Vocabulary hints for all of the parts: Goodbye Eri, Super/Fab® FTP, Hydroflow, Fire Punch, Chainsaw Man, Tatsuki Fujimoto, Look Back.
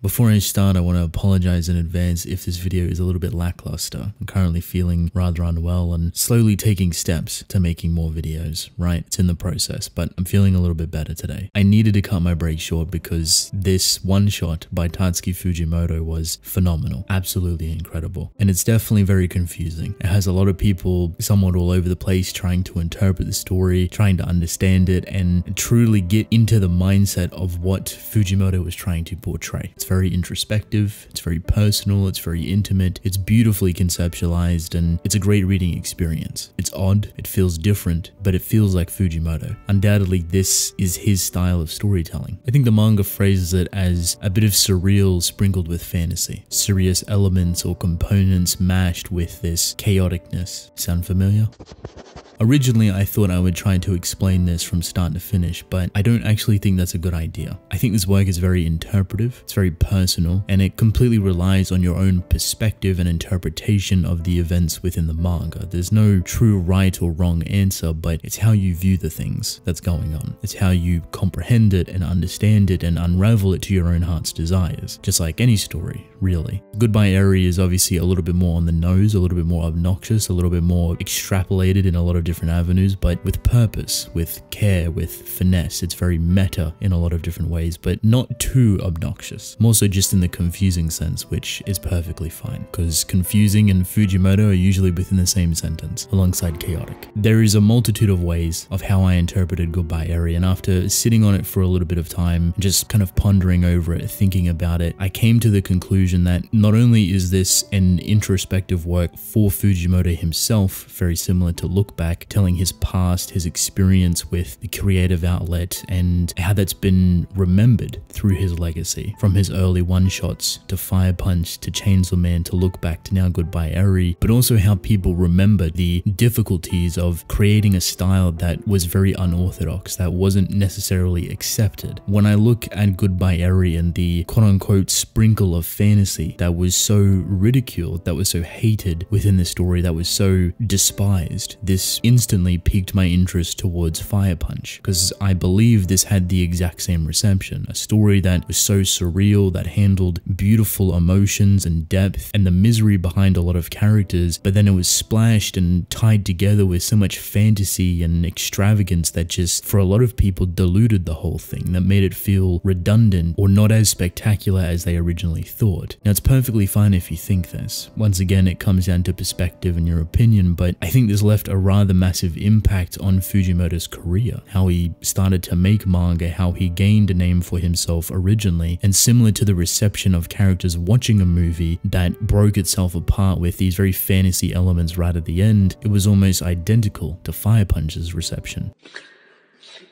Before I start, I want to apologize in advance if this video is a little bit lackluster. I'm currently feeling rather unwell and slowly taking steps to making more videos, right? It's in the process, but I'm feeling a little bit better today. I needed to cut my break short because this one shot by Tatsuki Fujimoto was phenomenal, absolutely incredible. And it's definitely very confusing. It has a lot of people somewhat all over the place trying to interpret the story, trying to understand it, and truly get into the mindset of what Fujimoto was trying to portray. It's very introspective, it's very personal, it's very intimate, it's beautifully conceptualized, and it's a great reading experience. It's odd, it feels different, but it feels like Fujimoto. Undoubtedly, this is his style of storytelling. I think the manga phrases it as a bit of surreal sprinkled with fantasy. Serious elements or components mashed with this chaoticness. Sound familiar? Originally, I thought I would try to explain this from start to finish, but I don't actually think that's a good idea. I think this work is very interpretive, it's very personal, and it completely relies on your own perspective and interpretation of the events within the manga. There's no true right or wrong answer, but it's how you view the things that's going on. It's how you comprehend it and understand it and unravel it to your own heart's desires, just like any story, really. Goodbye Eri is obviously a little bit more on the nose, a little bit more obnoxious, a little bit more extrapolated in a lot of different avenues, but with purpose, with care, with finesse. It's very meta in a lot of different ways, but not too obnoxious. More so just in the confusing sense, which is perfectly fine, because confusing and Fujimoto are usually within the same sentence, alongside chaotic. There is a multitude of ways of how I interpreted Goodbye Eri, and after sitting on it for a little bit of time, just kind of pondering over it, thinking about it, I came to the conclusion that not only is this an introspective work for Fujimoto himself, very similar to Look Back, telling his past, his experience with the creative outlet, and how that's been remembered through his legacy. From his early one-shots, to Fire Punch, to Chainsaw Man, to Look Back, to now Goodbye Eri, but also how people remember the difficulties of creating a style that was very unorthodox, that wasn't necessarily accepted. When I look at Goodbye Eri and the quote-unquote sprinkle of fantasy that was so ridiculed, that was so hated within the story, that was so despised, this instantly piqued my interest towards Fire Punch, because I believe this had the exact same reception. A story that was so surreal, that handled beautiful emotions and depth and the misery behind a lot of characters, but then it was splashed and tied together with so much fantasy and extravagance that just, for a lot of people, diluted the whole thing, that made it feel redundant or not as spectacular as they originally thought. Now, it's perfectly fine if you think this. Once again, it comes down to perspective and your opinion, but I think this left a rather massive impact on Fujimoto's career, how he started to make manga, how he gained a name for himself originally, and similar to the reception of characters watching a movie that broke itself apart with these very fantasy elements right at the end, it was almost identical to Fire Punch's reception.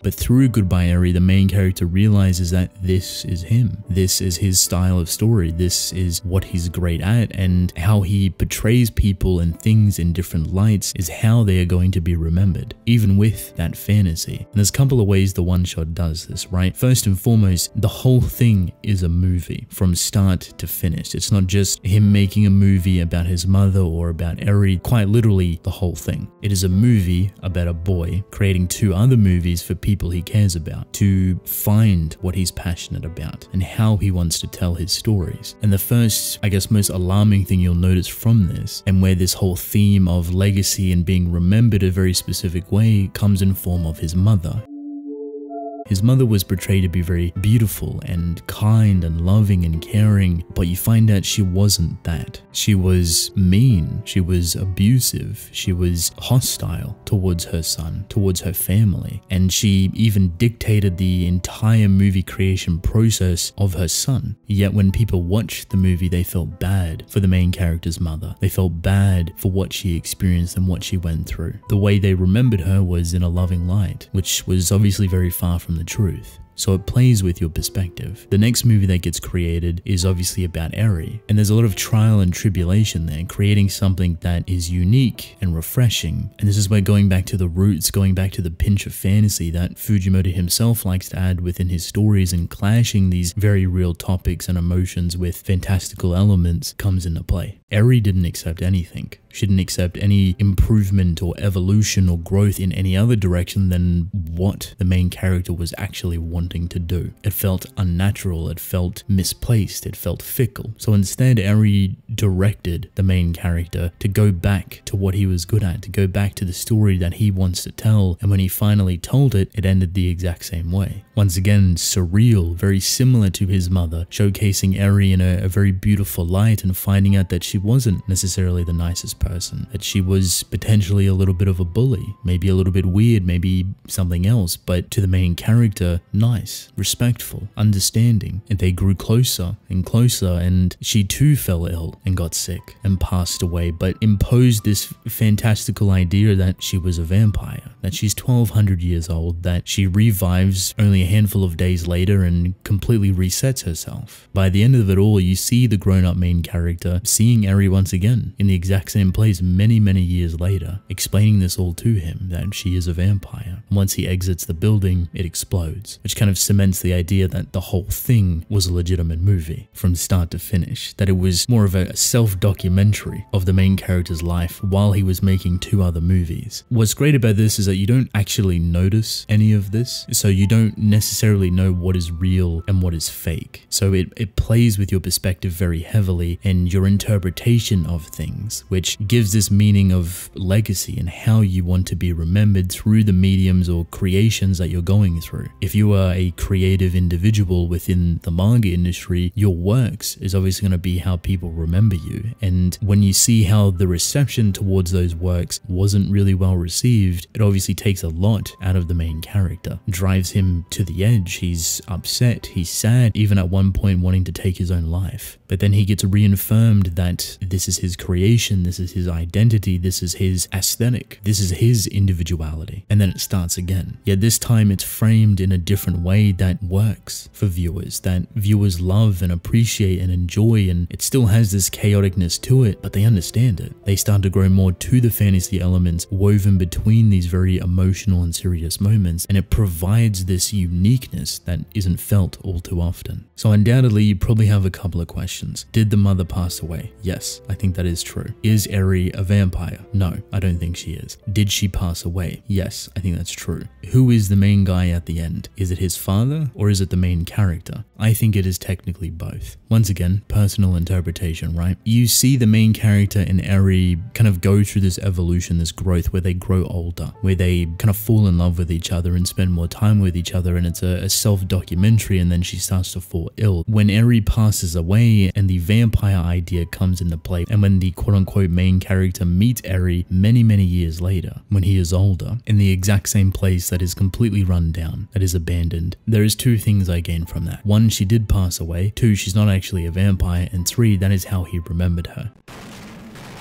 But through Goodbye Eri, the main character realizes that this is him. This is his style of story. This is what he's great at, and how he portrays people and things in different lights is how they are going to be remembered, even with that fantasy. And there's a couple of ways the one-shot does this, right? First and foremost, the whole thing is a movie from start to finish. It's not just him making a movie about his mother or about Eri, quite literally the whole thing. It is a movie about a boy creating two other movies for people he cares about, to find what he's passionate about and how he wants to tell his stories. And the first, I guess, most alarming thing you'll notice from this, and where this whole theme of legacy and being remembered a very specific way comes in form of his mother. His mother was portrayed to be very beautiful and kind and loving and caring, but you find out she wasn't that. She was mean, she was abusive, she was hostile towards her son, towards her family, and she even dictated the entire movie creation process of her son. Yet when people watched the movie, they felt bad for the main character's mother. They felt bad for what she experienced and what she went through. The way they remembered her was in a loving light, which was obviously very far from the truth. So it plays with your perspective. The next movie that gets created is obviously about Eri, and there's a lot of trial and tribulation there, creating something that is unique and refreshing. And this is where going back to the roots, going back to the pinch of fantasy that Fujimoto himself likes to add within his stories, and clashing these very real topics and emotions with fantastical elements, comes into play. Eri didn't accept anything. shouldn't accept any improvement or evolution or growth in any other direction than what the main character was actually wanting to do. It felt unnatural, it felt misplaced, it felt fickle. So instead, Eri directed the main character to go back to what he was good at, to go back to the story that he wants to tell, and when he finally told it, it ended the exact same way. Once again, surreal, very similar to his mother, showcasing Eri in a very beautiful light and finding out that she wasn't necessarily the nicest person, that she was potentially a little bit of a bully, maybe a little bit weird, maybe something else, but to the main character, nice, respectful, understanding, and they grew closer and closer, and she too fell ill and got sick and passed away, but imposed this fantastical idea that she was a vampire, that she's 1200 years old, that she revives only a handful of days later and completely resets herself. By the end of it all, you see the grown-up main character seeing Eri once again in the exact same place many, many years later, explaining this all to him, that she is a vampire. Once he exits the building, it explodes, which kind of cements the idea that the whole thing was a legitimate movie from start to finish, that it was more of a self-documentary of the main character's life while he was making two other movies. What's great about this is that you don't actually notice any of this, so you don't necessarily know what is real and what is fake. So it plays with your perspective very heavily and your interpretation of things, which gives this meaning of legacy and how you want to be remembered through the mediums or creations that you're going through. If you are a creative individual within the manga industry, your works is obviously going to be how people remember you. And when you see how the reception towards those works wasn't really well received, it obviously takes a lot out of the main character, drives him to the edge. He's upset, he's sad, even at one point wanting to take his own life. But then he gets reaffirmed that this is his creation, this is his identity, this is his aesthetic, this is his individuality. And then it starts again. Yet this time it's framed in a different way that works for viewers, that viewers love and appreciate and enjoy, and it still has this chaoticness to it, but they understand it. They start to grow more to the fantasy elements woven between these very emotional and serious moments, and it provides this uniqueness that isn't felt all too often. So undoubtedly, you probably have a couple of questions. Did the mother pass away? Yes, I think that is true. Is Eri a vampire? No, I don't think she is. Did she pass away? Yes, I think that's true. Who is the main guy at the end? Is it his father or is it the main character? I think it is technically both. Once again, personal interpretation, right? You see the main character and Eri kind of go through this evolution, this growth where they grow older, where they kind of fall in love with each other and spend more time with each other, and it's a self-documentary, and then she starts to fall ill. When Eri passes away and the vampire idea comes into play, and when the quote-unquote main character meets Eri many, many years later, when he is older, in the exact same place that is completely run down, that is abandoned, there is two things I gain from that. One, she did pass away. Two, she's not actually a vampire. And three, that is how he remembered her.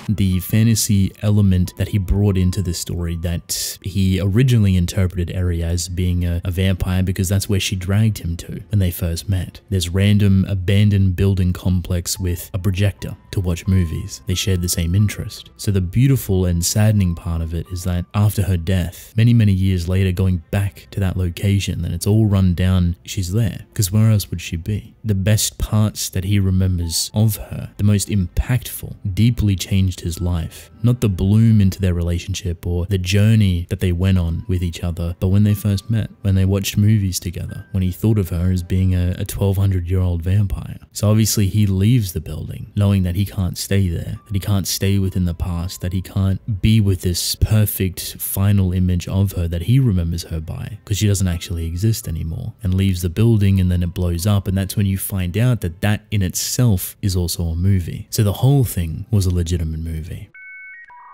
The fantasy element that he brought into this story, that he originally interpreted Eri as being a vampire because that's where she dragged him to when they first met. This random abandoned building complex with a projector to watch movies. They shared the same interest. So the beautiful and saddening part of it is that after her death, many, many years later, going back to that location, and it's all run down, she's there. Because where else would she be? The best parts that he remembers of her, the most impactful, deeply changed his life. Not the bloom into their relationship or the journey that they went on with each other, but when they first met, when they watched movies together, when he thought of her as being a 1200-year-old vampire. So obviously he leaves the building knowing that he can't stay there, that he can't stay within the past, that he can't be with this perfect final image of her that he remembers her by, because she doesn't actually exist anymore, and leaves the building, and then it blows up, and that's when you find out that that in itself is also a movie. So the whole thing was a legitimate movie.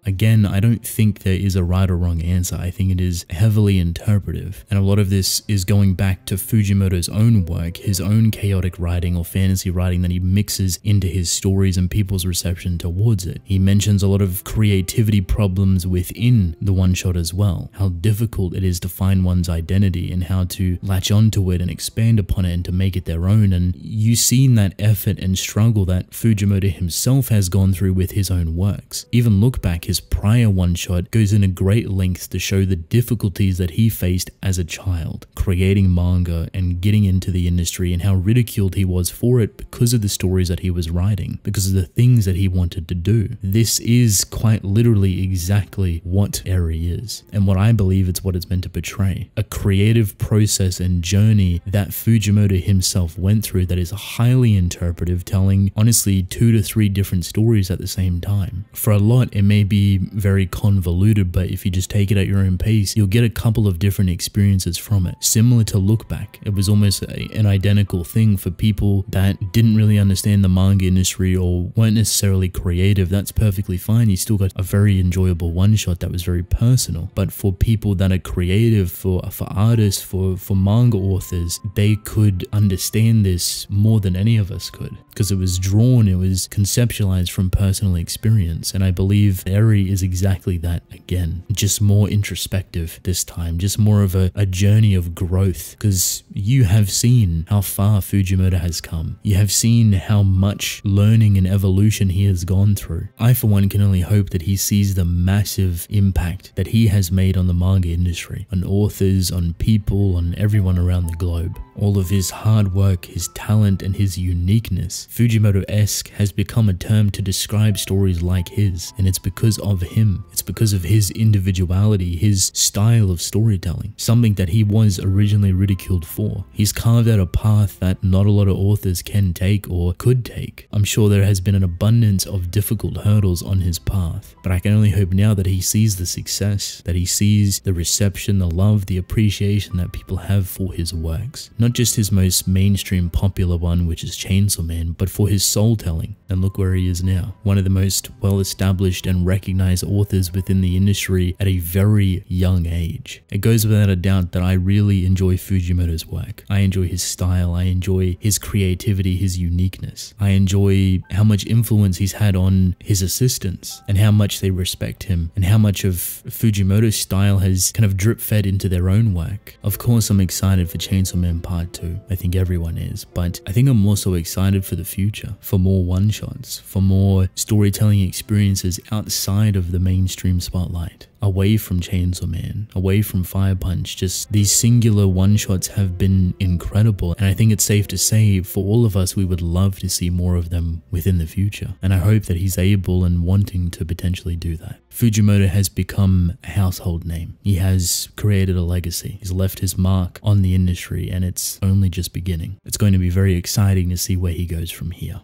Again, I don't think there is a right or wrong answer. I think it is heavily interpretive, and a lot of this is going back to Fujimoto's own work, his own chaotic writing or fantasy writing that he mixes into his stories and people's reception towards it. He mentions a lot of creativity problems within the one-shot as well, how difficult it is to find one's identity and how to latch onto it and expand upon it and to make it their own, and you've seen that effort and struggle that Fujimoto himself has gone through with his own works. Even Look Back, his prior one-shot, goes into great lengths to show the difficulties that he faced as a child, creating manga and getting into the industry, and how ridiculed he was for it because of the stories that he was writing, because of the things that he wanted to do. This is quite literally exactly what Eri is, and what I believe it's what it's meant to portray. A creative process and journey that Fujimoto himself went through that is highly interpretive, telling honestly 2 to 3 different stories at the same time. For a lot, it may be very convoluted, but if you just take it at your own pace, you'll get a couple of different experiences from it. Similar to Look Back, it was almost an identical thing for people that didn't really understand the manga industry or weren't necessarily creative. That's perfectly fine. You still got a very enjoyable one-shot that was very personal. But for people that are creative, for artists, for manga authors, they could understand this more than any of us could, because it was drawn, it was conceptualized from personal experience. And I believe Eri is exactly that again, just more introspective this time, just more of a journey of growth, because you have seen how far Fujimoto has come. You have seen how much learning and evolution he has gone through. I, for one, can only hope that he sees the massive impact that he has made on the manga industry, on authors, on people, on everyone around the globe. All of his hard work, his talent, and his uniqueness, Fujimoto-esque, has become a term to describe stories like his, and it's because of him. It's because of his individuality, his style of storytelling, something that he was originally ridiculed for. He's carved out a path that not a lot of authors can take or could take. I'm sure there has been an abundance of difficult hurdles on his path, but I can only hope now that he sees the success, that he sees the reception, the love, the appreciation that people have for his works. Not just his most mainstream popular one, which is Chainsaw Man, but for his soul telling. And look where he is now. One of the most well-established and recognized authors within the industry at a very young age. It goes without a doubt that I really enjoy Fujimoto's work. I enjoy his style, I enjoy his creativity, his uniqueness. I enjoy how much influence he's had on his assistants and how much they respect him and how much of Fujimoto's style has kind of drip-fed into their own work. Of course, I'm excited for Chainsaw Man Part 2. I think everyone is, but I think I'm also excited for the future, for more one-shots, for more storytelling experiences outside of the mainstream spotlight. Away from Chainsaw Man, away from Fire Punch, just these singular one-shots have been incredible, and I think it's safe to say for all of us we would love to see more of them within the future, and I hope that he's able and wanting to potentially do that. Fujimoto has become a household name. He has created a legacy. He's left his mark on the industry, and it's only just beginning. It's going to be very exciting to see where he goes from here.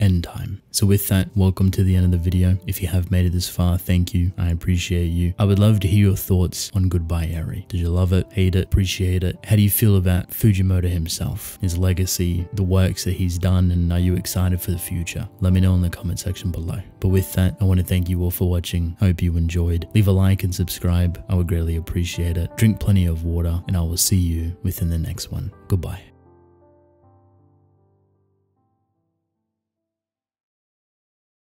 End time. So with that, welcome to the end of the video. If you have made it this far, thank you. I appreciate you. I would love to hear your thoughts on Goodbye Eri. Did you love it? Hate it? Appreciate it? How do you feel about Fujimoto himself, his legacy, the works that he's done, and are you excited for the future? Let me know in the comment section below. But with that, I want to thank you all for watching. Hope you enjoyed. Leave a like and subscribe. I would greatly appreciate it. Drink plenty of water, and I will see you within the next one. Goodbye.